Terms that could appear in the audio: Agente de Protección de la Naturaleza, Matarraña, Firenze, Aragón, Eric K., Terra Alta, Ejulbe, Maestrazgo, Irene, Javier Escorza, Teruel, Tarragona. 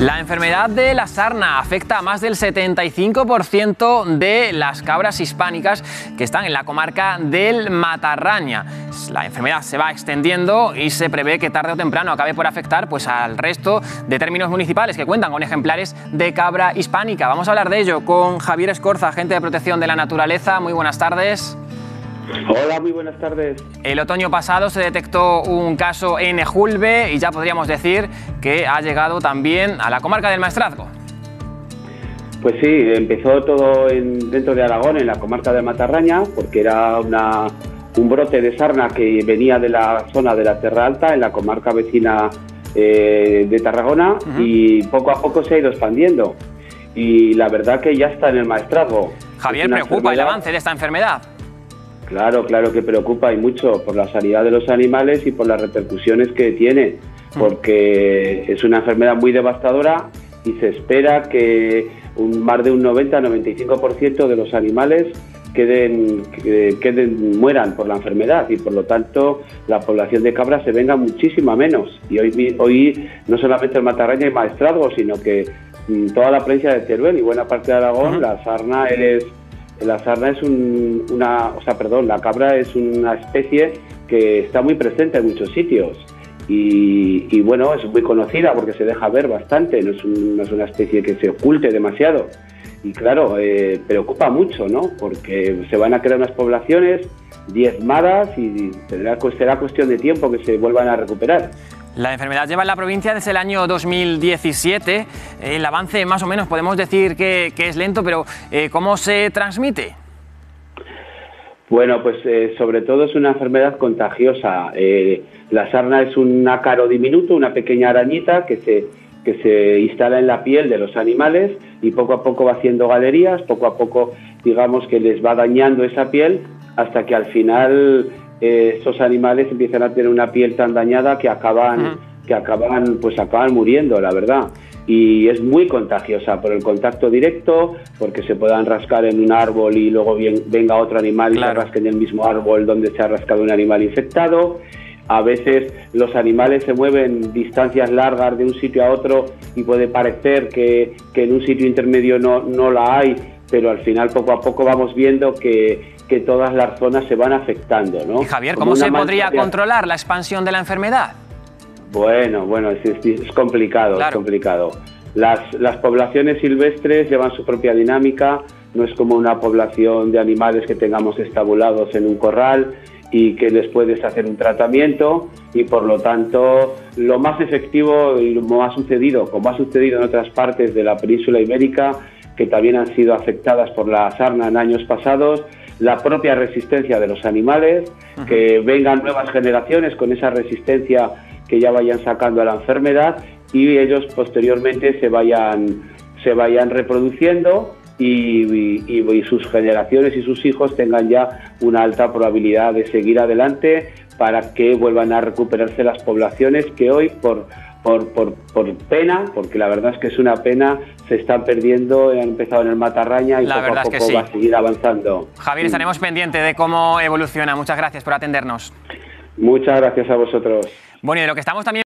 La enfermedad de la sarna afecta a más del 75% de las cabras hispánicas que están en la comarca del Matarraña. La enfermedad se va extendiendo y se prevé que tarde o temprano acabe por afectar pues, al resto de términos municipales que cuentan con ejemplares de cabra hispánica. Vamos a hablar de ello con Javier Escorza, agente de protección de la naturaleza. Muy buenas tardes. Hola, muy buenas tardes. El otoño pasado se detectó un caso en Ejulbe y ya podríamos decir que ha llegado también a la comarca del Maestrazgo. Pues sí, empezó todo dentro de Aragón, en la comarca de Matarraña, porque era un brote de sarna que venía de la zona de la Terra Alta, en la comarca vecina de Tarragona, y poco a poco se ha ido expandiendo. Y la verdad que ya está en el Maestrazgo. Javier, ¿preocupa el avance de esta enfermedad? Claro, claro que preocupa y mucho por la sanidad de los animales y por las repercusiones que tiene, porque es una enfermedad muy devastadora y se espera que más de un 90-95% de los animales mueran por la enfermedad y por lo tanto la población de cabras se venga muchísimo a menos. Y hoy no solamente el Matarraña y Maestrazgo, sino que toda la provincia de Teruel y buena parte de Aragón, la sarna es... La sarna es la cabra es una especie que está muy presente en muchos sitios y bueno, es muy conocida porque se deja ver bastante, no es una especie que se oculte demasiado. Y claro, preocupa mucho, ¿no? Porque se van a crear unas poblaciones diezmadas y será cuestión de tiempo que se vuelvan a recuperar. La enfermedad lleva en la provincia desde el año 2017. El avance más o menos podemos decir que es lento, pero ¿cómo se transmite? Bueno, pues sobre todo es una enfermedad contagiosa. La sarna es un ácaro diminuto, una pequeña arañita que se instala en la piel de los animales y poco a poco va haciendo galerías, poco a poco digamos que les va dañando esa piel hasta que al final... Estos animales empiezan a tener una piel tan dañada que acaban muriendo, la verdad. Y es muy contagiosa por el contacto directo, porque se puedan rascar en un árbol y luego venga otro animal y se rasque en el mismo árbol donde se ha rascado un animal infectado. A veces los animales se mueven distancias largas de un sitio a otro y puede parecer que en un sitio intermedio no la hay, pero al final poco a poco vamos viendo que todas las zonas se van afectando, ¿no? Y Javier, ¿cómo se podría controlar la expansión de la enfermedad? Bueno, es complicado, claro. Es complicado. Las poblaciones silvestres llevan su propia dinámica, no es como una población de animales que tengamos estabulados en un corral y que les puedes hacer un tratamiento y por lo tanto lo más efectivo y como ha sucedido en otras partes de la península ibérica que también han sido afectadas por la sarna en años pasados, la propia resistencia de los animales, que vengan nuevas generaciones con esa resistencia que ya vayan sacando a la enfermedad y ellos posteriormente se vayan reproduciendo y sus generaciones y sus hijos tengan ya una alta probabilidad de seguir adelante para que vuelvan a recuperarse las poblaciones que hoy por pena, porque la verdad es que es una pena, se están perdiendo, han empezado en el Matarraña y poco a poco va a seguir avanzando. Javier, estaremos pendientes de cómo evoluciona. Muchas gracias por atendernos. Muchas gracias a vosotros. Bueno, y de lo que estamos también...